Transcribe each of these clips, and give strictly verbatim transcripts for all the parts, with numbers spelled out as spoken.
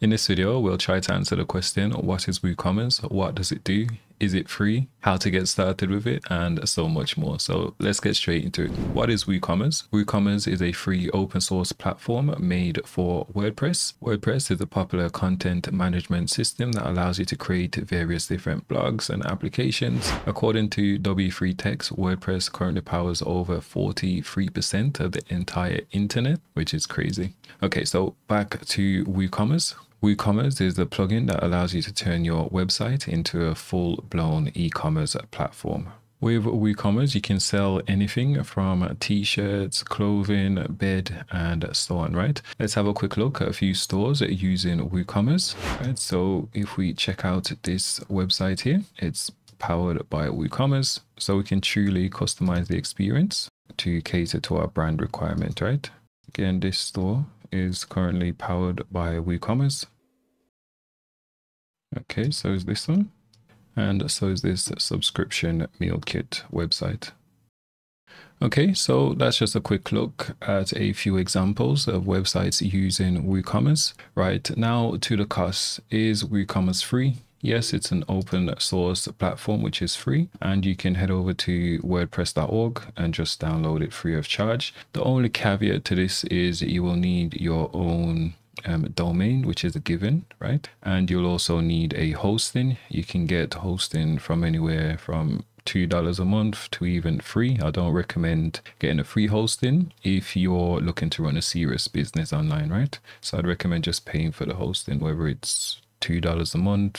In this video, we'll try to answer the question, what is WooCommerce? What does it do? Is it free? How to get started with it? And so much more. So let's get straight into it. What is WooCommerce? WooCommerce is a free open source platform made for WordPress. WordPress is a popular content management system that allows you to create various different blogs and applications. According to W three Techs, WordPress currently powers over forty-three percent of the entire internet, which is crazy. Okay, so back to WooCommerce. WooCommerce is the plugin that allows you to turn your website into a full-blown e-commerce platform. With WooCommerce, you can sell anything from t-shirts, clothing, bed, and so on, right? Let's have a quick look at a few stores using WooCommerce. Right, so if we check out this website here, it's powered by WooCommerce, so we can truly customize the experience to cater to our brand requirement, right? Again, this store is currently powered by WooCommerce. Okay, so is this one, and so is this subscription meal kit website. Okay, so that's just a quick look at a few examples of websites using WooCommerce. Right, now to the costs. Is WooCommerce free? Yes, it's an open source platform, which is free, and you can head over to wordpress dot org and just download it free of charge. The only caveat to this is you will need your own um, domain, which is a given, right? And you'll also need a hosting. You can get hosting from anywhere from two dollars a month to even free. I don't recommend getting a free hosting if you're looking to run a serious business online, right? So I'd recommend just paying for the hosting, whether it's two dollars a month,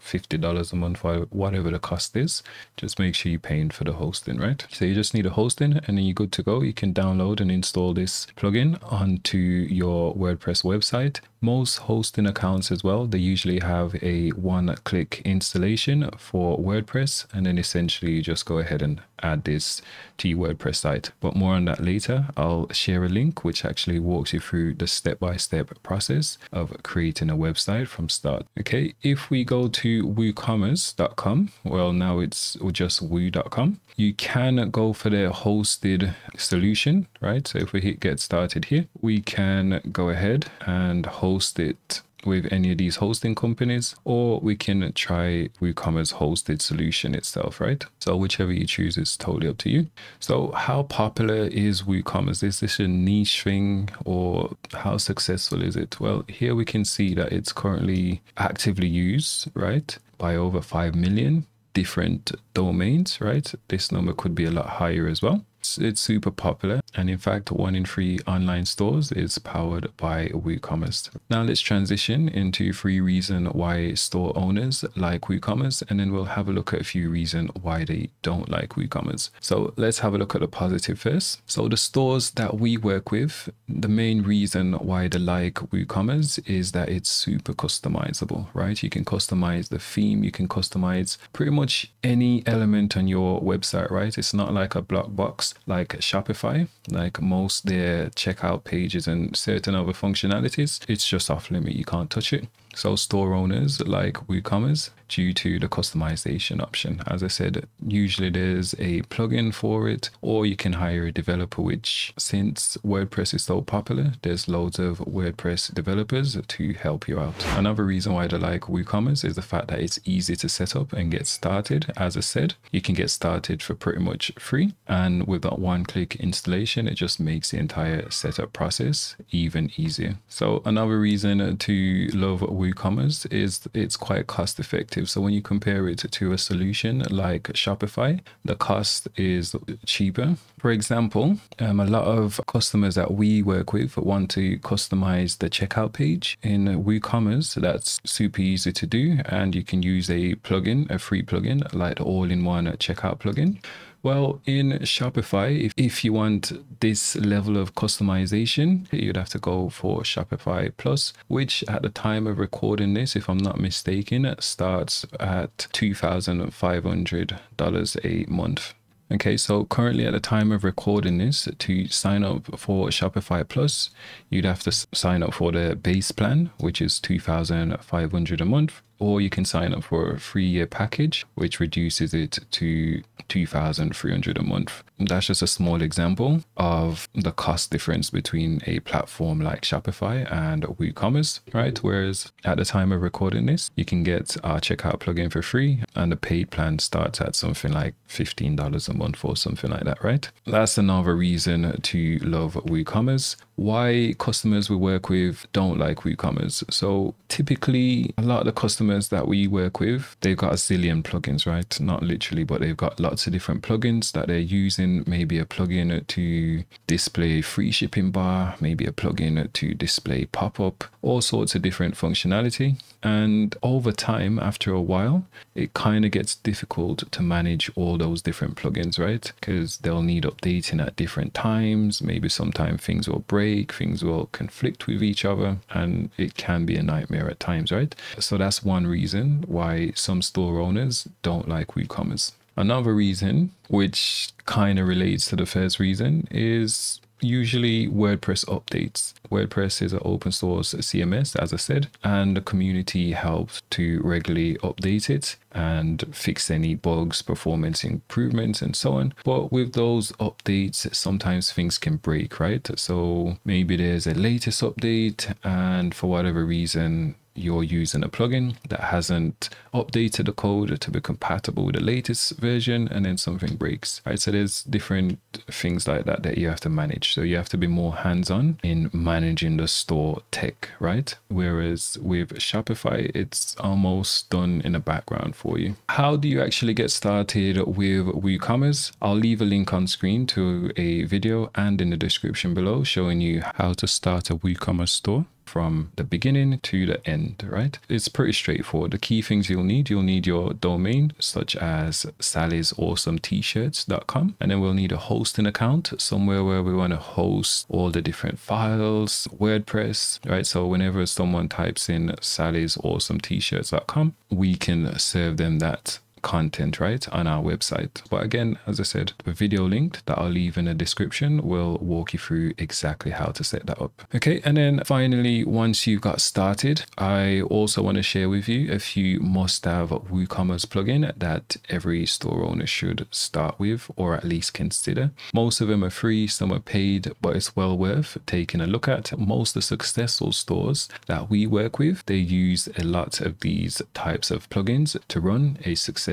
fifty dollars a month, whatever the cost is. Just make sure you're paying for the hosting, right? So you just need a hosting and then you're good to go. You can download and install this plugin onto your WordPress website. Most hosting accounts as well, they usually have a one-click installation for WordPress, and then essentially you just go ahead and add this to your WordPress site. But more on that later. I'll share a link which actually walks you through the step-by-step process of creating a website from start. Okay, if we go to woocommerce dot com, well, now it's just woo dot com. You can go for their hosted solution, right? So if we hit get started here, we can go ahead and host host it with any of these hosting companies, or we can try WooCommerce hosted solution itself, right? So whichever you choose is totally up to you. So how popular is WooCommerce? Is this a niche thing, or how successful is it? Well, here we can see that it's currently actively used, right, by over five million different domains, right? This number could be a lot higher as well. It's super popular, and in fact one in three online stores is powered by WooCommerce. Now let's transition into three reasons why store owners like WooCommerce, and then we'll have a look at a few reasons why they don't like WooCommerce. So let's have a look at the positive first. So the stores that we work with, the main reason why they like WooCommerce is that it's super customizable, right? You can customize the theme, you can customize pretty much any element on your website, right? It's not like a black box like Shopify, like most their checkout pages and certain other functionalities. It's just off limit, you can't touch it. So store owners like WooCommerce due to the customization option. As I said, usually there's a plugin for it, or you can hire a developer, which since WordPress is so popular, there's loads of WordPress developers to help you out. Another reason why they like WooCommerce is the fact that it's easy to set up and get started. As I said, you can get started for pretty much free, and with that one-click installation, it just makes the entire setup process even easier. So another reason to love WooCommerce WooCommerce is it's quite cost effective. So when you compare it to a solution like Shopify, the cost is cheaper. For example, um, a lot of customers that we work with want to customize the checkout page in WooCommerce. That's super easy to do, and you can use a plugin, a free plugin like the all-in-one checkout plugin. Well, in Shopify, if, if you want this level of customization, you'd have to go for Shopify Plus, which at the time of recording this, if I'm not mistaken, starts at two thousand five hundred dollars a month. Okay, so currently at the time of recording this, to sign up for Shopify Plus, you'd have to sign up for the base plan, which is two thousand five hundred dollars a month, or you can sign up for a three-year package, which reduces it to two thousand three hundred dollars a month. That's just a small example of the cost difference between a platform like Shopify and WooCommerce, right? Whereas at the time of recording this, you can get our checkout plugin for free, and the paid plan starts at something like fifteen dollars a month or something like that, right? That's another reason to love WooCommerce. Why customers we work with don't like WooCommerce. So typically, a lot of the customers that we work with, they've got a zillion plugins, right? Not literally, but they've got lots of different plugins that they're using. Maybe a plugin to display free shipping bar, maybe a plugin to display pop-up, all sorts of different functionality. And over time, after a while, it kind of gets difficult to manage all those different plugins, right? Because they'll need updating at different times. Maybe sometimes things will break, things will conflict with each other, and it can be a nightmare at times, right? So that's one reason why some store owners don't like WooCommerce. Another reason, which kind of relates to the first reason, is usually WordPress updates. WordPress is an open source C M S, as I said, and the community helps to regularly update it and fix any bugs, performance improvements, and so on. But with those updates, sometimes things can break, right? So maybe there's a latest update, and for whatever reason, you're using a plugin that hasn't updated the code to be compatible with the latest version, and then something breaks, right? So there's different things like that that you have to manage. So you have to be more hands-on in managing the store tech, right? Whereas with Shopify, it's almost done in the background for you. How do you actually get started with WooCommerce? I'll leave a link on screen to a video and in the description below showing you how to start a WooCommerce store from the beginning to the end, right? It's pretty straightforward. The key things you'll need, you'll need your domain, such as sally's awesome t shirts dot com. And then we'll need a hosting account, somewhere where we want to host all the different files, WordPress, right? So whenever someone types in sally's awesome t shirts dot com, we can serve them that content, right, on our website. But again, as I said, the video linked that I'll leave in the description will walk you through exactly how to set that up. Okay, and then finally, once you've got started, I also want to share with you a few must-have WooCommerce plugin that every store owner should start with, or at least consider. Most of them are free, some are paid, but it's well worth taking a look at. Most of the successful stores that we work with, they use a lot of these types of plugins to run a successful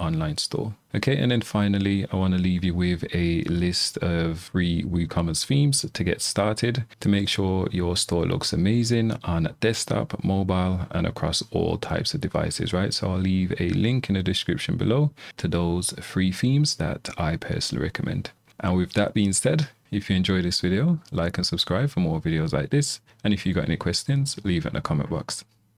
online store. Okay, and then finally, I want to leave you with a list of free WooCommerce themes to get started to make sure your store looks amazing on desktop, mobile, and across all types of devices, right? So I'll leave a link in the description below to those free themes that I personally recommend. And with that being said, if you enjoyed this video, like and subscribe for more videos like this. And if you got any questions, leave it in the comment box.